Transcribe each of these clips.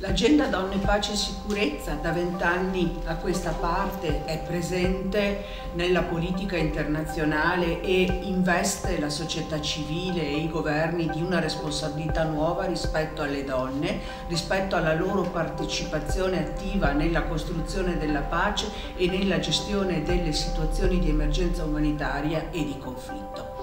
L'Agenda Donne Pace e Sicurezza da 20 anni a questa parte è presente nella politica internazionale e investe la società civile e i governi di una responsabilità nuova rispetto alle donne, rispetto alla loro partecipazione attiva nella costruzione della pace e nella gestione delle situazioni di emergenza umanitaria e di conflitto.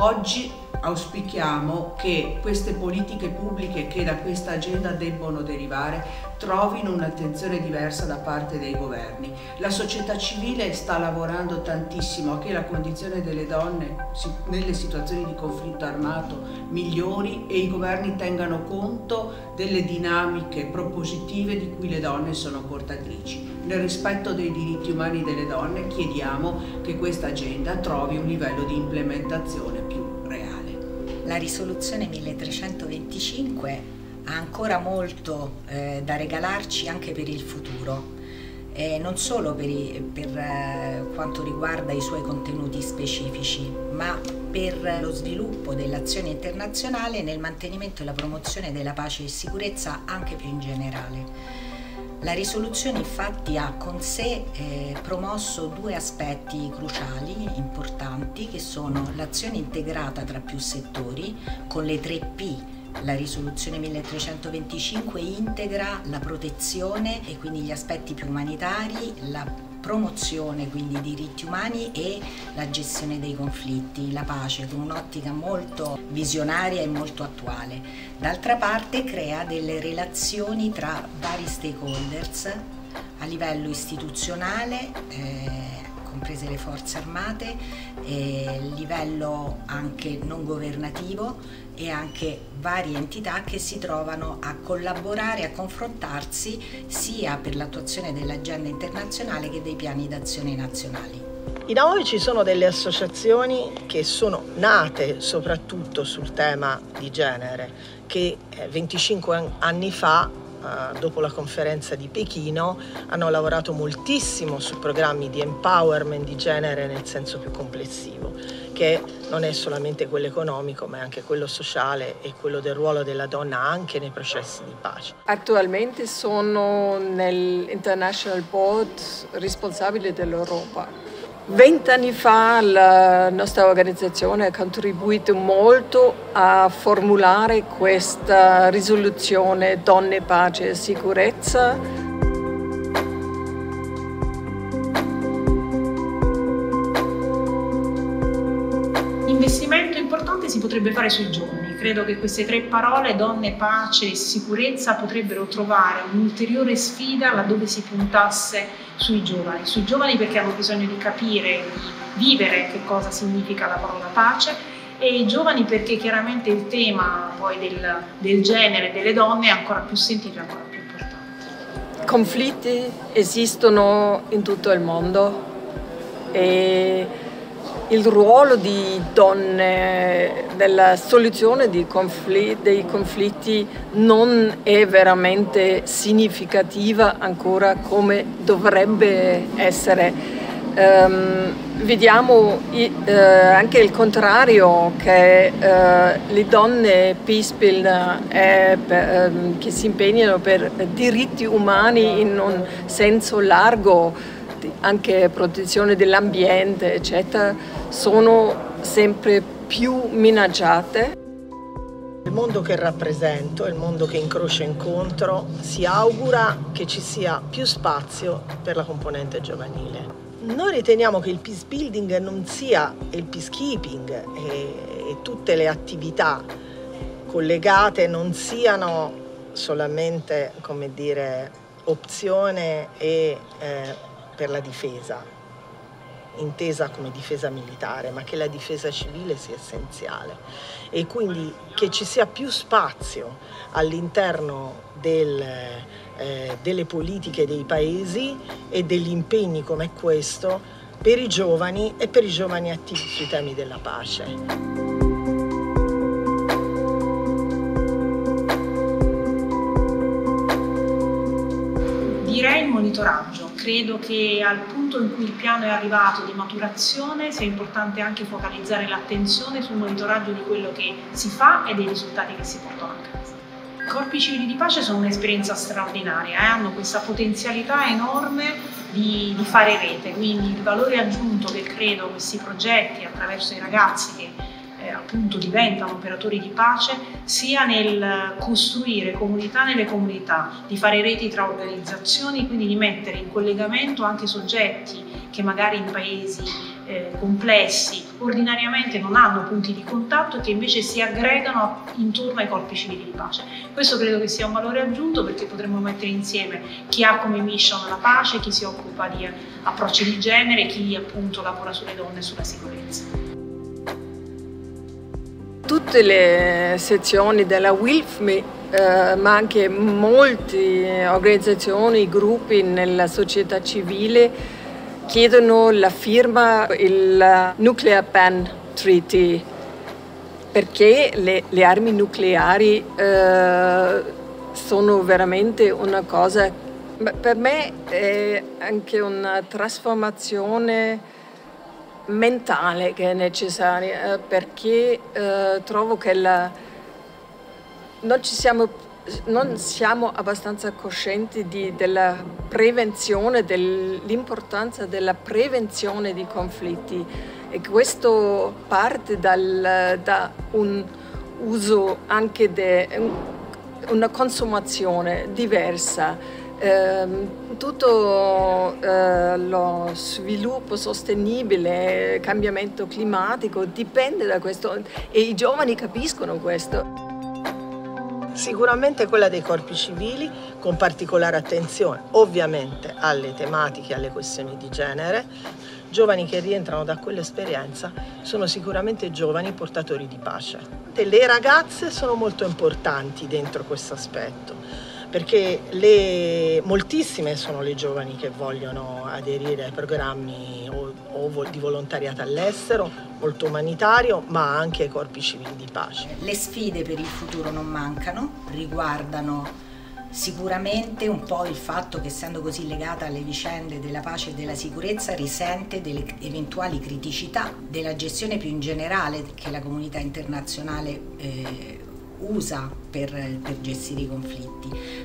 Oggi auspichiamo che queste politiche pubbliche che da questa agenda debbono derivare trovino un'attenzione diversa da parte dei governi. La società civile sta lavorando tantissimo a che la condizione delle donne nelle situazioni di conflitto armato migliori e i governi tengano conto delle dinamiche propositive di cui le donne sono portatrici. Nel rispetto dei diritti umani delle donne chiediamo che questa agenda trovi un livello di implementazione più reale. La risoluzione 1325 ha ancora molto da regalarci anche per il futuro, non solo per quanto riguarda i suoi contenuti specifici, ma per lo sviluppo dell'azione internazionale nel mantenimento e la promozione della pace e sicurezza anche più in generale. La risoluzione infatti ha con sé promosso due aspetti cruciali, importanti, che sono l'azione integrata tra più settori con le 3 P. La risoluzione 1325 integra la protezione e quindi gli aspetti più umanitari, la promozione quindi dei diritti umani e la gestione dei conflitti, la pace, con un'ottica molto visionaria e molto attuale. D'altra parte crea delle relazioni tra vari stakeholders a livello istituzionale, comprese le forze armate, livello anche non governativo e anche varie entità che si trovano a collaborare, a confrontarsi sia per l'attuazione dell'agenda internazionale che dei piani d'azione nazionali. In AOI ci sono delle associazioni che sono nate soprattutto sul tema di genere, che 25 anni fa dopo la conferenza di Pechino hanno lavorato moltissimo su programmi di empowerment di genere nel senso più complessivo, che non è solamente quello economico ma è anche quello sociale e quello del ruolo della donna anche nei processi di pace. Attualmente sono nell'International Board responsabile dell'Europa. 20 anni fa la nostra organizzazione ha contribuito molto a formulare questa risoluzione Donne, Pace e Sicurezza. L'investimento importante si potrebbe fare sui giovani. Credo che queste 3 parole, donne, pace e sicurezza, potrebbero trovare un'ulteriore sfida laddove si puntasse sui giovani perché hanno bisogno di capire, di vivere che cosa significa la parola pace, e i giovani perché chiaramente il tema poi del genere delle donne è ancora più sentito e ancora più importante. Conflitti esistono in tutto il mondo e il ruolo di donne nella soluzione dei conflitti non è veramente significativa ancora come dovrebbe essere. Vediamo anche il contrario, che le donne peacebuilder che si impegnano per diritti umani in un senso largo, anche protezione dell'ambiente, eccetera, sono sempre più minacciate. Il mondo che rappresento, il mondo che incrocia e incontro, si augura che ci sia più spazio per la componente giovanile. Noi riteniamo che il peace building non sia il peacekeeping e tutte le attività collegate non siano solamente, come dire, opzione e per la difesa, intesa come difesa militare, ma che la difesa civile sia essenziale e quindi che ci sia più spazio all'interno delle politiche dei paesi e degli impegni come questo per i giovani e per i giovani attivi sui temi della pace. monitoraggio. Credo che al punto in cui il piano è arrivato di maturazione sia importante anche focalizzare l'attenzione sul monitoraggio di quello che si fa e dei risultati che si portano a casa. I Corpi Civili di Pace sono un'esperienza straordinaria, hanno questa potenzialità enorme di fare rete, quindi il valore aggiunto che credo questi progetti attraverso i ragazzi che appunto diventano operatori di pace, sia nel costruire comunità nelle comunità, di fare reti tra organizzazioni, quindi di mettere in collegamento anche soggetti che magari in paesi complessi ordinariamente non hanno punti di contatto e che invece si aggregano intorno ai corpi civili di pace. Questo credo che sia un valore aggiunto perché potremmo mettere insieme chi ha come mission la pace, chi si occupa di approcci di genere, chi appunto lavora sulle donne e sulla sicurezza. Tutte le sezioni della Wilfme, ma anche molte organizzazioni, gruppi nella società civile chiedono la firma del Nuclear Ban Treaty perché le armi nucleari sono veramente una cosa, per me è anche una trasformazione mentale che è necessaria, perché trovo che non siamo abbastanza coscienti della prevenzione, dell'importanza della prevenzione di conflitti, e questo parte da un uso anche una consumazione diversa. Tutto lo sviluppo sostenibile, il cambiamento climatico dipende da questo e i giovani capiscono questo. Sicuramente quella dei corpi civili, con particolare attenzione ovviamente alle tematiche, alle questioni di genere. Giovani che rientrano da quell'esperienza sono sicuramente giovani portatori di pace. Le ragazze sono molto importanti dentro questo aspetto, perché moltissime sono le giovani che vogliono aderire ai programmi o di volontariato all'estero, molto umanitario, ma anche ai corpi civili di pace. Le sfide per il futuro non mancano, riguardano sicuramente un po' il fatto che, essendo così legata alle vicende della pace e della sicurezza, risente delle eventuali criticità della gestione più in generale che la comunità internazionale usa per gestire i conflitti.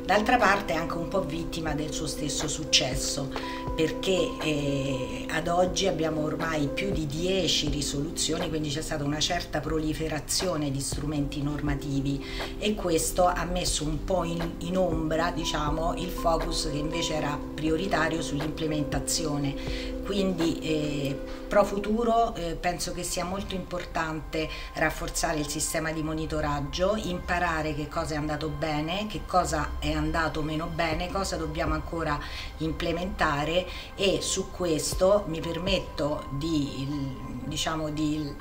D'altra parte è anche un po' vittima del suo stesso successo, perché ad oggi abbiamo ormai più di 10 risoluzioni, quindi c'è stata una certa proliferazione di strumenti normativi e questo ha messo un po' in ombra, diciamo, il focus che invece era prioritario sull'implementazione. Quindi pro futuro penso che sia molto importante rafforzare il sistema di monitoraggio, imparare che cosa è andato bene, che cosa è andato meno bene, cosa dobbiamo ancora implementare, e su questo mi permetto di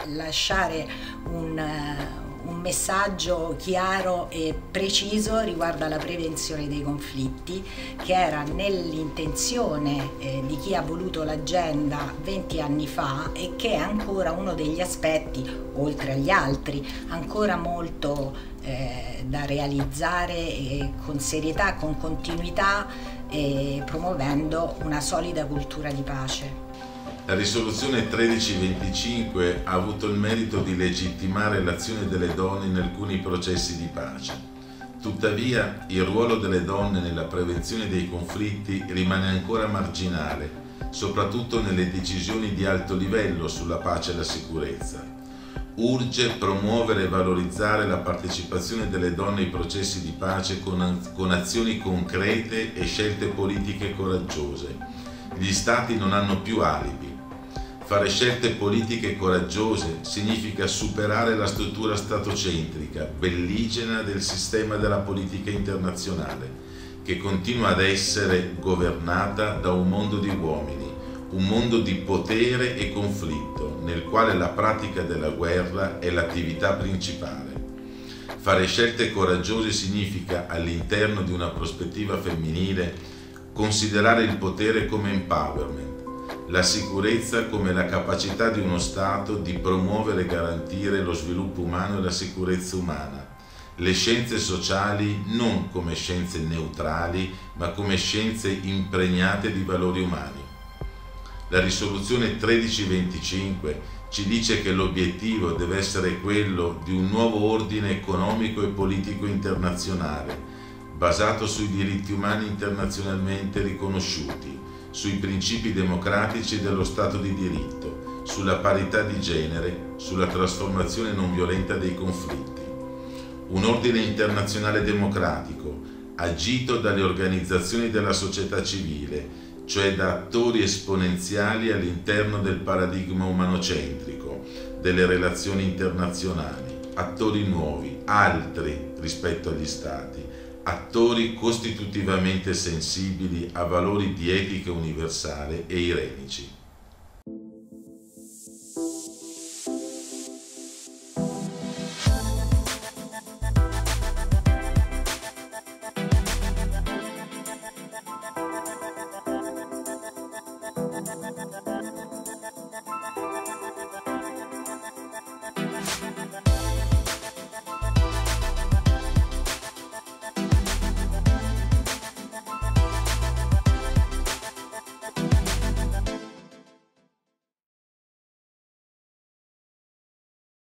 lasciare un messaggio chiaro e preciso riguardo alla prevenzione dei conflitti, che era nell'intenzione di chi ha voluto l'agenda 20 anni fa e che è ancora uno degli aspetti, oltre agli altri, ancora molto da realizzare con serietà, con continuità, promuovendo una solida cultura di pace. La risoluzione 1325 ha avuto il merito di legittimare l'azione delle donne in alcuni processi di pace. Tuttavia, il ruolo delle donne nella prevenzione dei conflitti rimane ancora marginale, soprattutto nelle decisioni di alto livello sulla pace e la sicurezza. Urge promuovere e valorizzare la partecipazione delle donne ai processi di pace con azioni concrete e scelte politiche coraggiose. Gli Stati non hanno più alibi. Fare scelte politiche coraggiose significa superare la struttura statocentrica, belligera del sistema della politica internazionale, che continua ad essere governata da un mondo di uomini, un mondo di potere e conflitto, nel quale la pratica della guerra è l'attività principale. Fare scelte coraggiose significa, all'interno di una prospettiva femminile, considerare il potere come empowerment, la sicurezza come la capacità di uno Stato di promuovere e garantire lo sviluppo umano e la sicurezza umana, le scienze sociali non come scienze neutrali, ma come scienze impregnate di valori umani. La risoluzione 1325 ci dice che l'obiettivo deve essere quello di un nuovo ordine economico e politico internazionale, basato sui diritti umani internazionalmente riconosciuti, sui principi democratici dello Stato di diritto, sulla parità di genere, sulla trasformazione non violenta dei conflitti. Un ordine internazionale democratico, agito dalle organizzazioni della società civile, cioè da attori esponenziali all'interno del paradigma umanocentrico, delle relazioni internazionali, attori nuovi, altri rispetto agli Stati, attori costitutivamente sensibili a valori di etica universale e irenici.